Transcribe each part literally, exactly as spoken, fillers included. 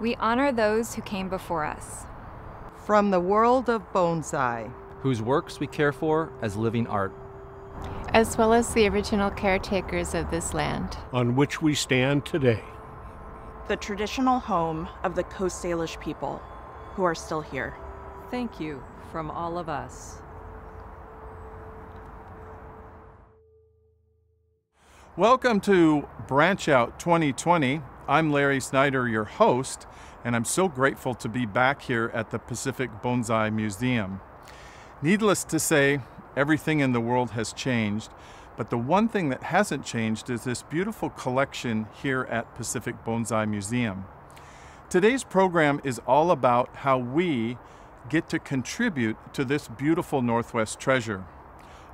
We honor those who came before us. From the world of bonsai, whose works we care for as living art, as well as the original caretakers of this land, on which we stand today. The traditional home of the Coast Salish people, who are still here. Thank you from all of us. Welcome to Branch Out twenty twenty. I'm Larry Snyder, your host, and I'm so grateful to be back here at the Pacific Bonsai Museum. Needless to say, everything in the world has changed, but the one thing that hasn't changed is this beautiful collection here at Pacific Bonsai Museum. Today's program is all about how we get to contribute to this beautiful Northwest treasure.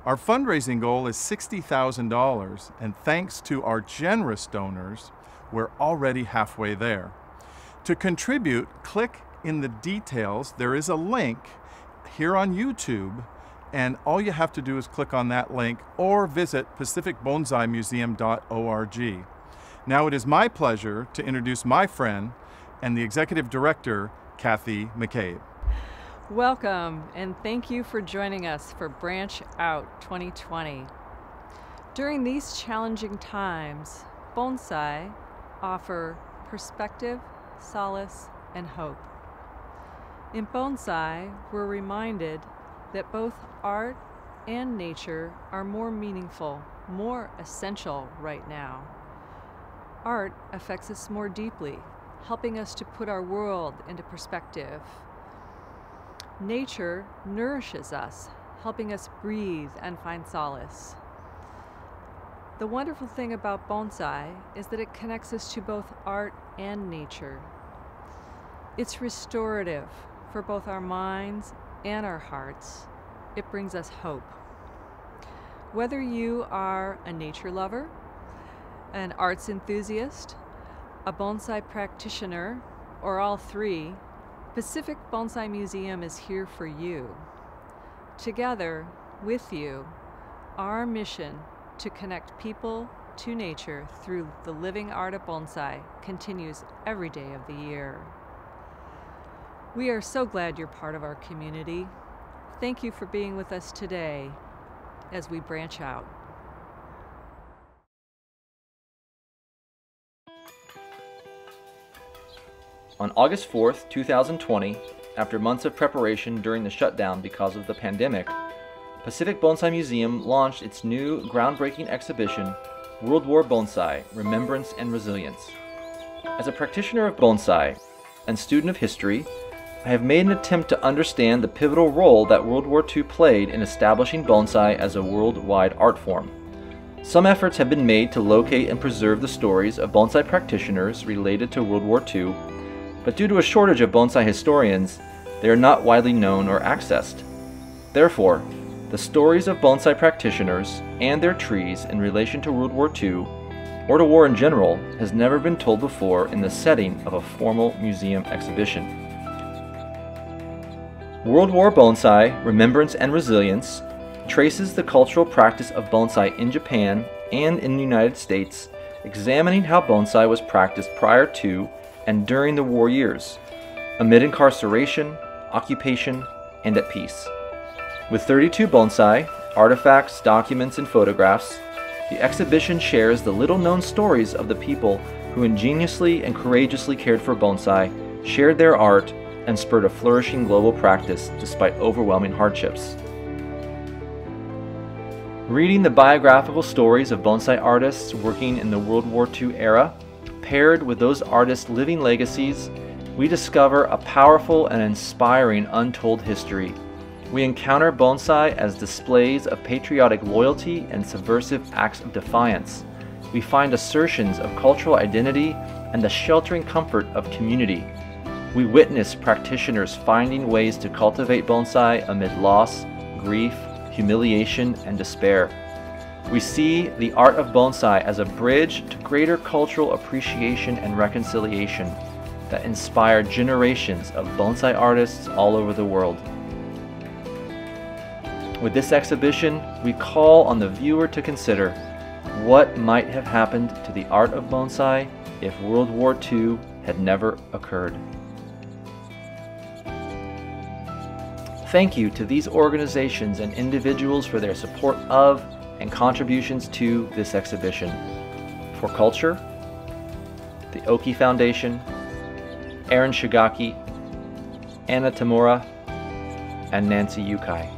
Our fundraising goal is sixty thousand dollars, and thanks to our generous donors, we're already halfway there. To contribute, click in the details. There is a link here on YouTube, and all you have to do is click on that link or visit pacific bonsai museum dot org. Now it is my pleasure to introduce my friend and the Executive Director, Kathy McCabe. Welcome, and thank you for joining us for Branch Out twenty twenty. During these challenging times, bonsai offer perspective, solace, and hope. In bonsai, we're reminded that both art and nature are more meaningful, more essential right now. Art affects us more deeply, helping us to put our world into perspective. Nature nourishes us, helping us breathe and find solace. The wonderful thing about bonsai is that it connects us to both art and nature. It's restorative for both our minds and our hearts. It brings us hope. Whether you are a nature lover, an arts enthusiast, a bonsai practitioner, or all three, Pacific Bonsai Museum is here for you. Together, with you, our mission to connect people to nature through the living art of bonsai continues every day of the year. We are so glad you're part of our community. Thank you for being with us today as we branch out. On August fourth, two thousand twenty, after months of preparation during the shutdown because of the pandemic, Pacific Bonsai Museum launched its new groundbreaking exhibition, World War Bonsai, Remembrance and Resilience. As a practitioner of bonsai and student of history, I have made an attempt to understand the pivotal role that World War Two played in establishing bonsai as a worldwide art form. Some efforts have been made to locate and preserve the stories of bonsai practitioners related to World War Two, but due to a shortage of bonsai historians, they are not widely known or accessed. Therefore, the stories of bonsai practitioners and their trees in relation to World War Two, or to war in general, has never been told before in the setting of a formal museum exhibition. World War Bonsai, Remembrance and Resilience traces the cultural practice of bonsai in Japan and in the United States, examining how bonsai was practiced prior to and during the war years, amid incarceration, occupation, and at peace. With thirty-two bonsai, artifacts, documents, and photographs, the exhibition shares the little-known stories of the people who ingeniously and courageously cared for bonsai, shared their art, and spurred a flourishing global practice despite overwhelming hardships. Reading the biographical stories of bonsai artists working in the World War Two era, paired with those artists' living legacies, we discover a powerful and inspiring untold history. We encounter bonsai as displays of patriotic loyalty and subversive acts of defiance. We find assertions of cultural identity and the sheltering comfort of community. We witness practitioners finding ways to cultivate bonsai amid loss, grief, humiliation, and despair. We see the art of bonsai as a bridge to greater cultural appreciation and reconciliation that inspired generations of bonsai artists all over the world. With this exhibition, we call on the viewer to consider what might have happened to the art of bonsai if World War Two had never occurred. Thank you to these organizations and individuals for their support of and contributions to this exhibition. For Culture, the Oki Foundation, Erin Shigaki, Anna Tamura, and Nancy Yukai.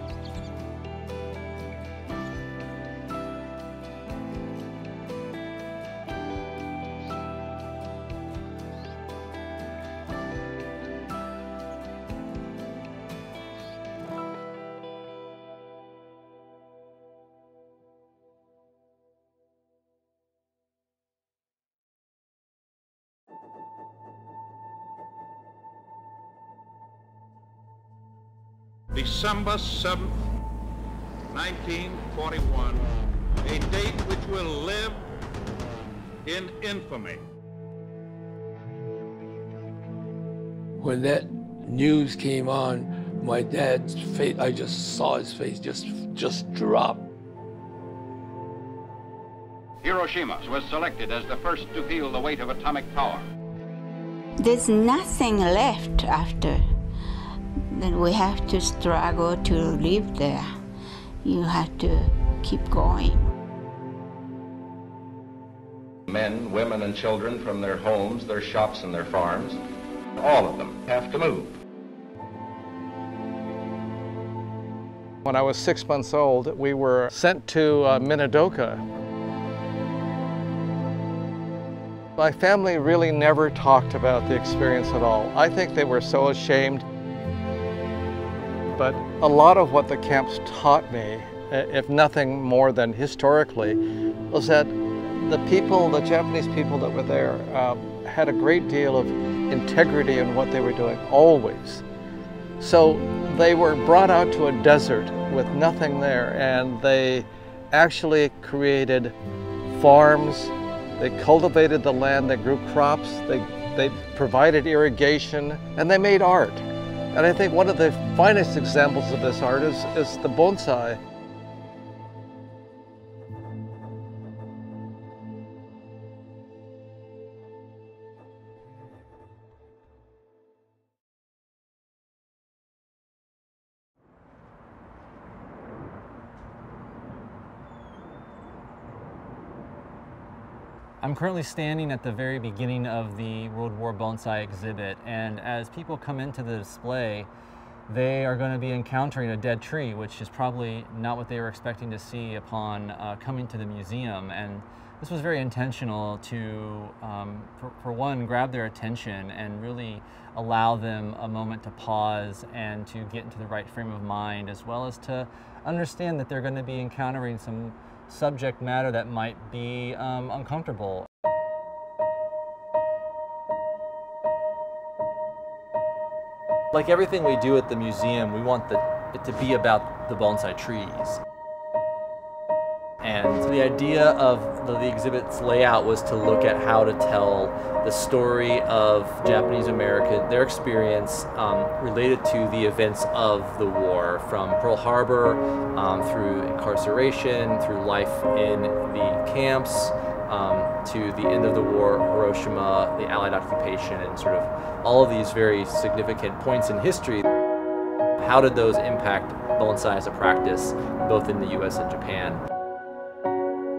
December seventh, nineteen forty-one, a date which will live in infamy. When that news came on, my dad's face, I just saw his face just, just drop. Hiroshima was selected as the first to feel the weight of atomic power. There's nothing left after. Then we have to struggle to live there. You have to keep going. Men, women, and children from their homes, their shops, and their farms, all of them have to move. When I was six months old, we were sent to uh, Minidoka. My family really never talked about the experience at all. I think they were so ashamed. But a lot of what the camps taught me, if nothing more than historically, was that the people, the Japanese people that were there, uh, had a great deal of integrity in what they were doing, always. So they were brought out to a desert with nothing there, and they actually created farms, they cultivated the land, they grew crops, they, they provided irrigation, and they made art. And I think one of the finest examples of this art is, is the bonsai. I'm currently standing at the very beginning of the World War Bonsai exhibit, and as people come into the display, they are going to be encountering a dead tree, which is probably not what they were expecting to see upon uh, coming to the museum. And this was very intentional to, um, for, for one, grab their attention and really allow them a moment to pause and to get into the right frame of mind, as well as to understand that they're going to be encountering some subject matter that might be um, uncomfortable. Like everything we do at the museum, we want the, it to be about the bonsai trees. And the idea of the, the exhibit's layout was to look at how to tell the story of Japanese American, their experience um, related to the events of the war, from Pearl Harbor, um, through incarceration, through life in the camps, um, to the end of the war, Hiroshima, the Allied occupation, and sort of all of these very significant points in history. How did those impact bonsai as a practice, both in the U S and Japan?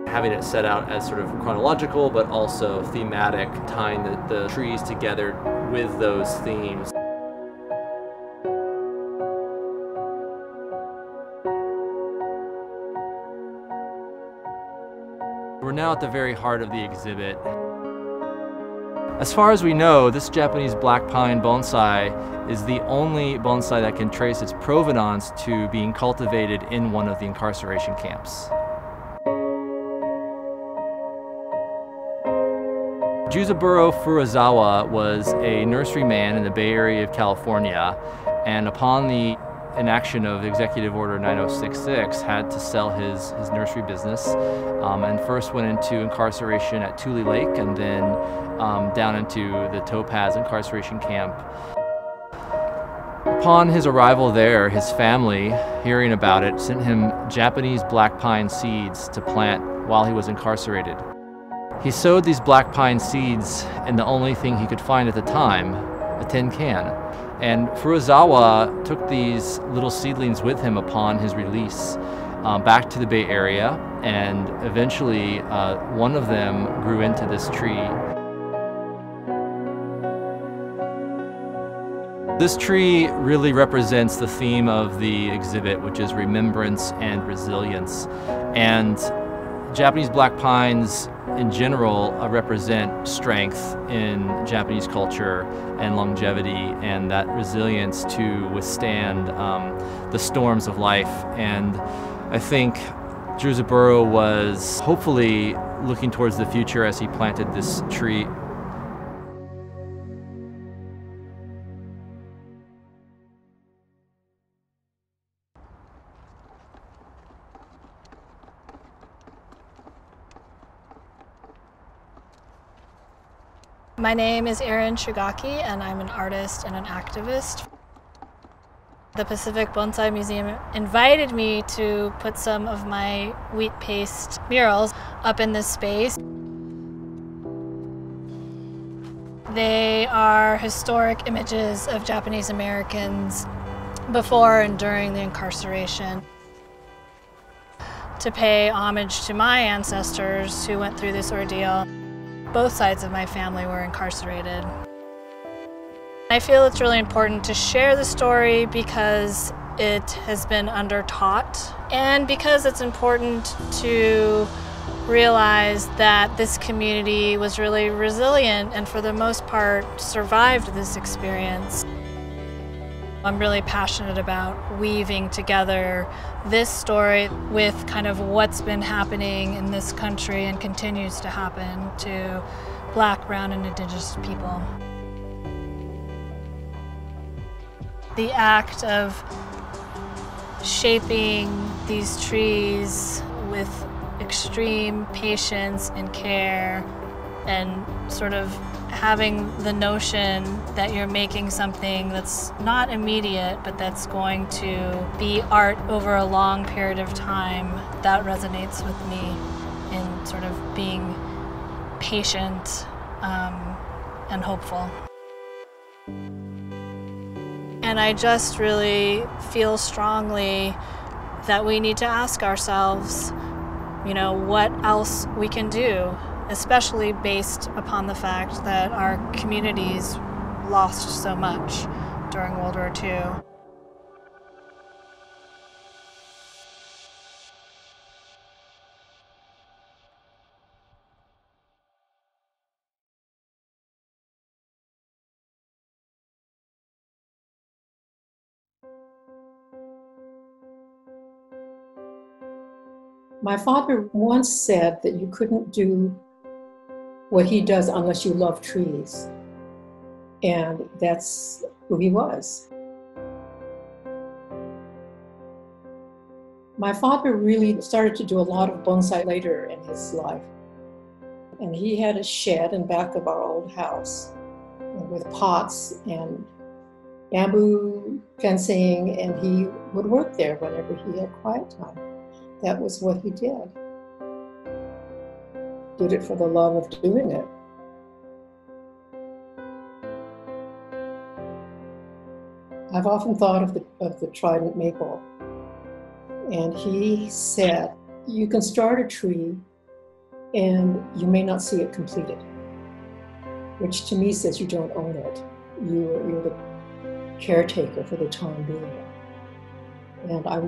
Having it set out as sort of chronological, but also thematic, tying the, the trees together with those themes. We're now at the very heart of the exhibit. As far as we know, this Japanese black pine bonsai is the only bonsai that can trace its provenance to being cultivated in one of the incarceration camps. Juzaburo Furuzawa was a nurseryman in the Bay Area of California, and upon the inaction of Executive Order nine oh six six, had to sell his, his nursery business, um, and first went into incarceration at Tule Lake, and then um, down into the Topaz incarceration camp. Upon his arrival there, his family, hearing about it, sent him Japanese black pine seeds to plant while he was incarcerated. He sowed these black pine seeds in the only thing he could find at the time, a tin can. And Furuzawa took these little seedlings with him upon his release um, back to the Bay Area, and eventually uh, one of them grew into this tree. This tree really represents the theme of the exhibit, which is remembrance and resilience. And Japanese black pines in general uh, represent strength in Japanese culture and longevity and that resilience to withstand um, the storms of life. And I think Juzaburo was hopefully looking towards the future as he planted this tree. My name is Erin Shigaki, and I'm an artist and an activist. The Pacific Bonsai Museum invited me to put some of my wheat paste murals up in this space. They are historic images of Japanese Americans before and during the incarceration. To pay homage to my ancestors who went through this ordeal. Both sides of my family were incarcerated. I feel it's really important to share the story because it has been undertaught, and because it's important to realize that this community was really resilient and for the most part survived this experience. I'm really passionate about weaving together this story with kind of what's been happening in this country and continues to happen to Black, Brown, and Indigenous people. The act of shaping these trees with extreme patience and care, and sort of having the notion that you're making something that's not immediate, but that's going to be art over a long period of time, that resonates with me in sort of being patient um, and hopeful. And I just really feel strongly that we need to ask ourselves, you know, what else we can do, especially based upon the fact that our communities lost so much during World War Two. My father once said that you couldn't do what he does unless you love trees. And that's who he was. My father really started to do a lot of bonsai later in his life. And he had a shed in back of our old house with pots and bamboo fencing, and he would work there whenever he had quiet time. That was what he did. Did it for the love of doing it. I've often thought of the, of the trident maple, and he said, you can start a tree and you may not see it completed, which to me says you don't own it. You, you're the caretaker for the time being. And I,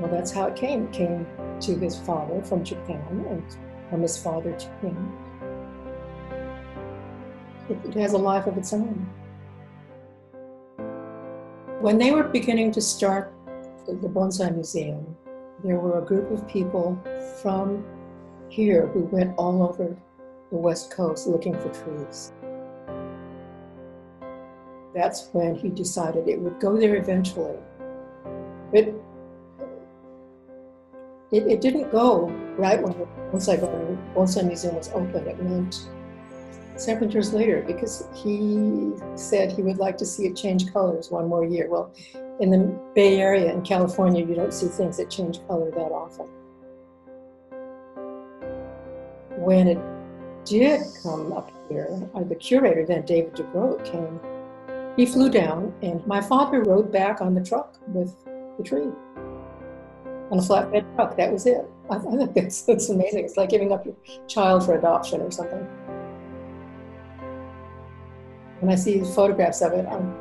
well, that's how it came. It came to his father from Japan, and from his father to him. It, it has a life of its own. When they were beginning to start the, the Bonsai Museum, there were a group of people from here who went all over the West Coast looking for trees. That's when he decided it would go there eventually. It, It, it didn't go right when the Bonsai, Bonsai Museum was open. It went several years later because he said he would like to see it change colors one more year. Well, in the Bay Area in California, you don't see things that change color that often. When it did come up here, the curator then, David Dubrow, came. He flew down, and my father rode back on the truck with the tree, on a flatbed truck. That was it. I, I think that's, that's amazing. It's like giving up your child for adoption or something. When I see photographs of it, I'm,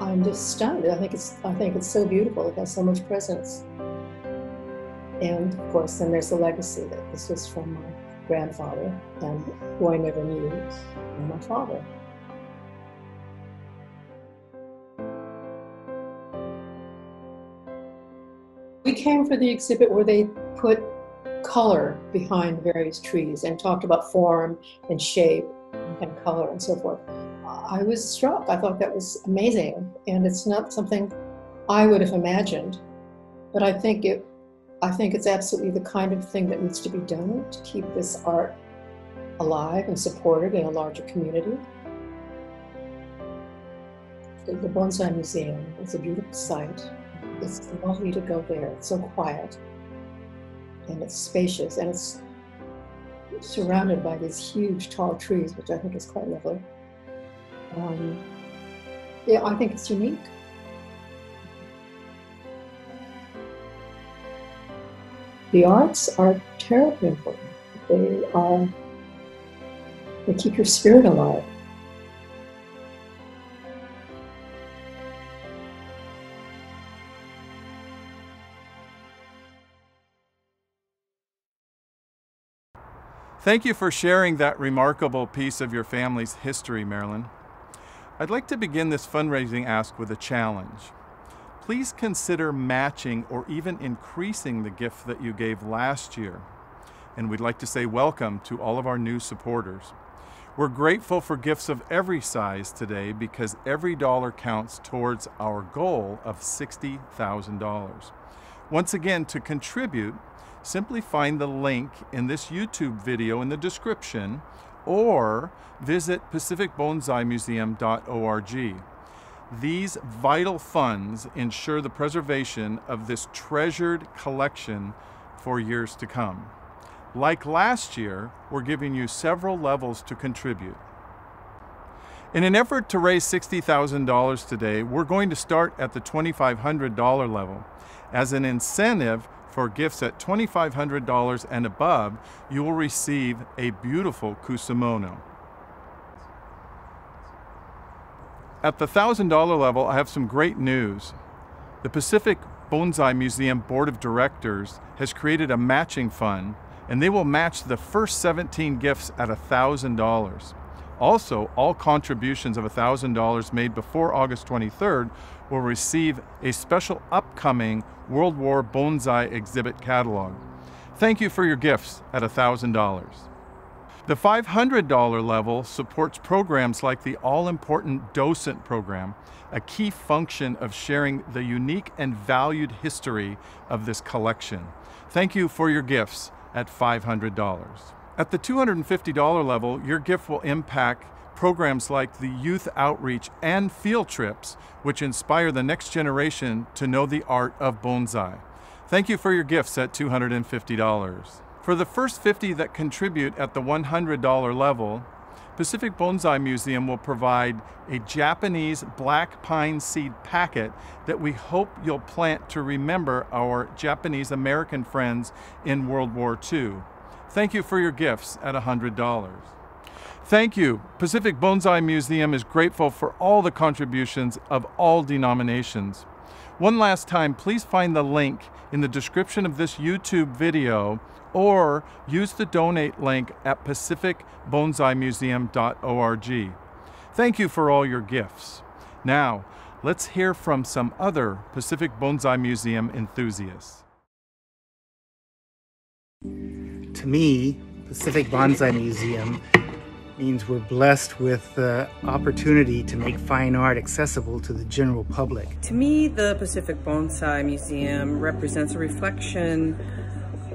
I'm just stunned. I think it's, I think it's so beautiful. It has so much presence. And of course, then there's the legacy that this was from my grandfather, and who I never knew, and my father. We came for the exhibit where they put color behind various trees and talked about form and shape and color and so forth. I was struck. I thought that was amazing, and it's not something I would have imagined, but I think it I think it's absolutely the kind of thing that needs to be done to keep this art alive and supported in a larger community. The Bonsai Museum is a beautiful site. It's lovely to go there. It's so quiet, and it's spacious, and it's surrounded by these huge tall trees, which I think is quite lovely. Um, yeah, I think it's unique. The arts are terribly important. They are, they keep your spirit alive. Thank you for sharing that remarkable piece of your family's history, Marilyn. I'd like to begin this fundraising ask with a challenge. Please consider matching or even increasing the gift that you gave last year. And we'd like to say welcome to all of our new supporters. We're grateful for gifts of every size today because every dollar counts towards our goal of sixty thousand dollars. Once again, to contribute, simply find the link in this YouTube video in the description or visit pacific bonsai museum dot org. These vital funds ensure the preservation of this treasured collection for years to come. Like last year, we're giving you several levels to contribute. In an effort to raise sixty thousand dollars today, we're going to start at the twenty-five hundred dollar level. As an incentive for gifts at twenty-five hundred dollars and above, you will receive a beautiful kusumono. At the one thousand dollar level, I have some great news. The Pacific Bonsai Museum Board of Directors has created a matching fund, and they will match the first seventeen gifts at one thousand dollars. Also, all contributions of one thousand dollars made before August twenty-third will receive a special upcoming World War Bonsai exhibit catalog. Thank you for your gifts at one thousand dollars. The five hundred dollar level supports programs like the all-important docent program, a key function of sharing the unique and valued history of this collection. Thank you for your gifts at five hundred dollars. At the two hundred fifty dollar level, your gift will impact programs like the youth outreach and field trips, which inspire the next generation to know the art of bonsai. Thank you for your gifts at two hundred fifty dollars. For the first fifty that contribute at the one hundred dollar level, Pacific Bonsai Museum will provide a Japanese black pine seed packet that we hope you'll plant to remember our Japanese American friends in World War Two. Thank you for your gifts at one hundred dollars. Thank you. Pacific Bonsai Museum is grateful for all the contributions of all denominations. One last time, please find the link in the description of this YouTube video or use the donate link at pacific bonsai museum dot org. Thank you for all your gifts. Now, let's hear from some other Pacific Bonsai Museum enthusiasts. To me, Pacific Bonsai Museum means we're blessed with the opportunity to make fine art accessible to the general public. To me, the Pacific Bonsai Museum represents a reflection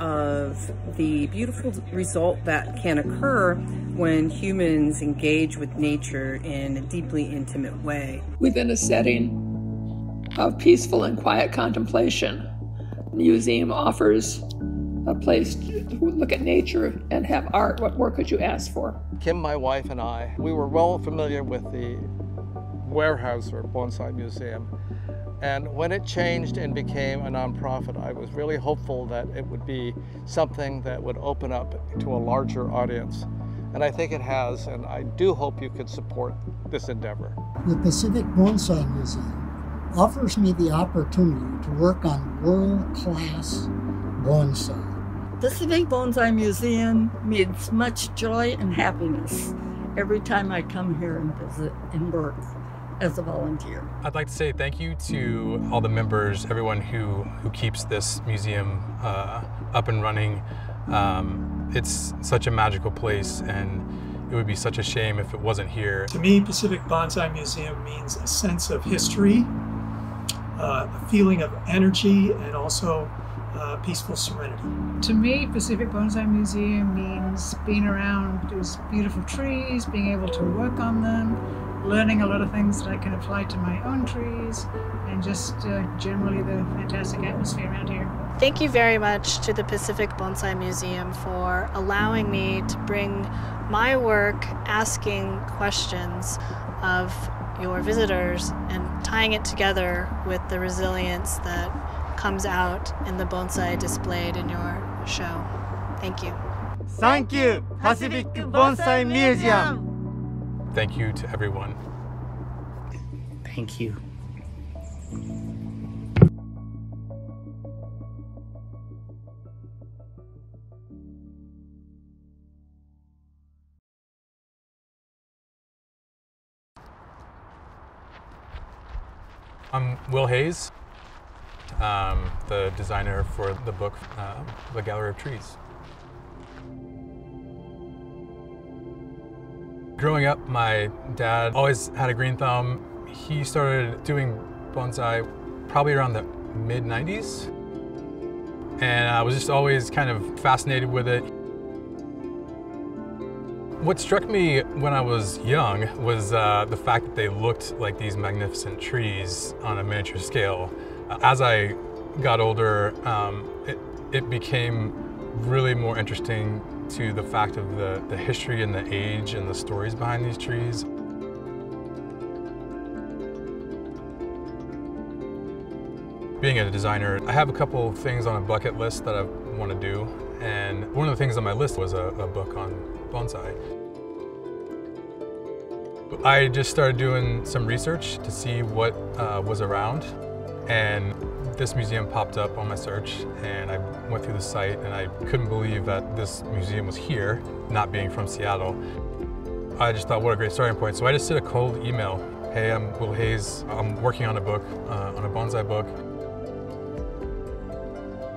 of the beautiful result that can occur when humans engage with nature in a deeply intimate way. Within a setting of peaceful and quiet contemplation, the museum offers a place to look at nature and have art. What more could you ask for? Kim, my wife, and I, we were well familiar with the Weyerhaeuser Bonsai Museum. And when it changed and became a nonprofit, I was really hopeful that it would be something that would open up to a larger audience. And I think it has, and I do hope you can support this endeavor. The Pacific Bonsai Museum offers me the opportunity to work on world-class bonsai. The Pacific Bonsai Museum means much joy and happiness every time I come here and visit and work as a volunteer. I'd like to say thank you to all the members, everyone who, who keeps this museum uh, up and running. Um, it's such a magical place, and it would be such a shame if it wasn't here. To me, Pacific Bonsai Museum means a sense of history, uh, a feeling of energy, and also uh, peaceful serenity. To me, Pacific Bonsai Museum means being around these beautiful trees, being able to work on them, learning a lot of things that I can apply to my own trees, and just uh, generally the fantastic atmosphere around here. Thank you very much to the Pacific Bonsai Museum for allowing me to bring my work asking questions of your visitors and tying it together with the resilience that comes out in the bonsai displayed in your show. Thank you. Thank you, Pacific Bonsai Museum! Thank you to everyone. Thank you. I'm Will Hayes, um, the designer for the book, uh, The Gallery of Trees. Growing up, my dad always had a green thumb. He started doing bonsai probably around the mid nineties. And I was just always kind of fascinated with it. What struck me when I was young was uh, the fact that they looked like these magnificent trees on a miniature scale. As I got older, um, it, it became really more interesting to the fact of the, the history and the age and the stories behind these trees. Being a designer, I have a couple of things on a bucket list that I want to do, and one of the things on my list was a, a book on bonsai. I just started doing some research to see what uh, was around, and this museum popped up on my search, and I went through the site, and I couldn't believe that this museum was here, not being from Seattle. I just thought, what a great starting point. So I just sent a cold email. Hey, I'm Will Hayes. I'm working on a book, uh, on a bonsai book.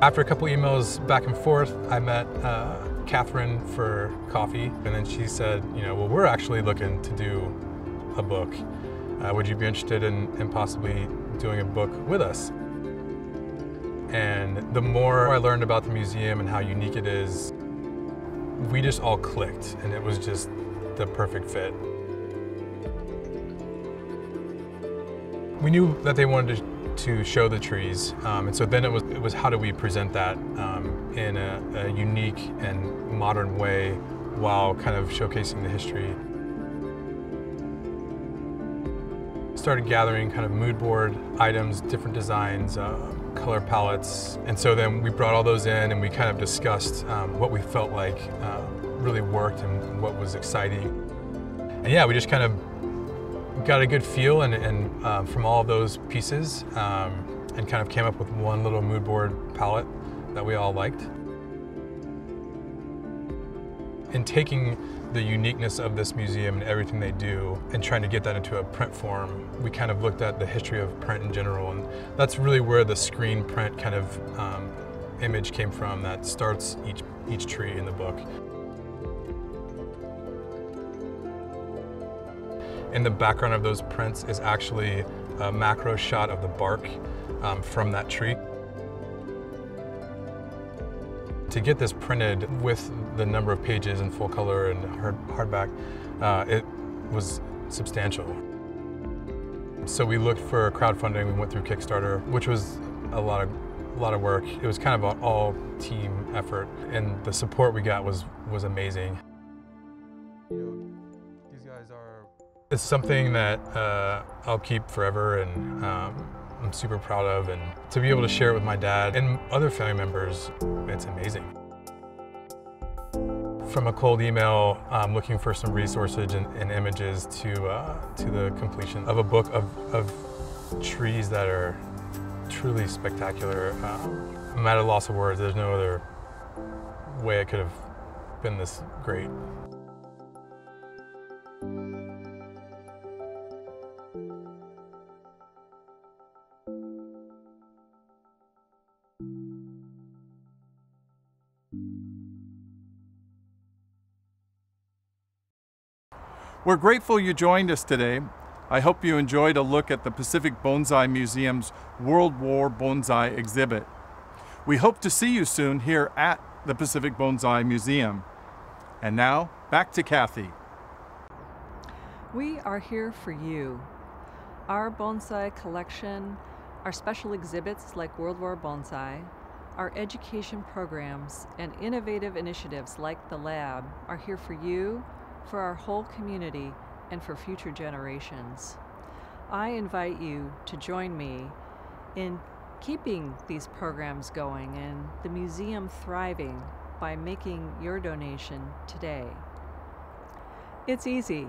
After a couple emails back and forth, I met uh, Catherine for coffee, and then she said, you know, well, we're actually looking to do a book. Uh, would you be interested in, in possibly doing a book with us? And the more I learned about the museum and how unique it is, we just all clicked, and it was just the perfect fit. We knew that they wanted to show the trees, um, and so then it was, it was how do we present that um, in a, a unique and modern way while kind of showcasing the history. Started gathering kind of mood board items, different designs, uh, color palettes. And so then we brought all those in, and we kind of discussed um, what we felt like uh, really worked and what was exciting. And yeah, we just kind of got a good feel and, and uh, from all of those pieces um, and kind of came up with one little mood board palette that we all liked. In taking the uniqueness of this museum and everything they do and trying to get that into a print form, we kind of looked at the history of print in general, and that's really where the screen print kind of um, image came from that starts each, each tree in the book. In the background of those prints is actually a macro shot of the bark um, from that tree. To get this printed with the number of pages in full color and hard, hardback, uh, it was substantial. So we looked for crowdfunding. We went through Kickstarter, which was a lot of a lot of work. It was kind of an all-team effort, and the support we got was, was amazing. These guys are... It's something that uh, I'll keep forever, and um, I'm super proud of, and to be able to share it with my dad and other family members, it's amazing. From a cold email, um, looking for some resources and, and images to, uh, to the completion of a book of, of trees that are truly spectacular. Um, I'm at a loss of words. There's no other way it could have been this great. We're grateful you joined us today. I hope you enjoyed a look at the Pacific Bonsai Museum's World War Bonsai exhibit. We hope to see you soon here at the Pacific Bonsai Museum. And now, back to Kathy. We are here for you. Our bonsai collection, our special exhibits like World War Bonsai, our education programs, and innovative initiatives like the lab are here for you, for our whole community, and for future generations. I invite you to join me in keeping these programs going and the museum thriving by making your donation today. It's easy.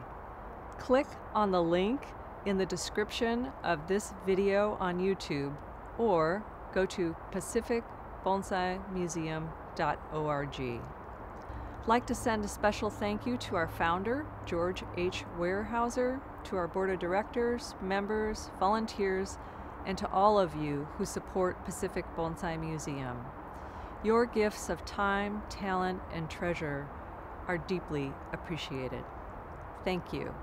Click on the link in the description of this video on YouTube, or go to pacific bonsai museum dot org. I'd like to send a special thank you to our founder, George H. Weyerhaeuser, to our board of directors, members, volunteers, and to all of you who support Pacific Bonsai Museum. Your gifts of time, talent, and treasure are deeply appreciated. Thank you.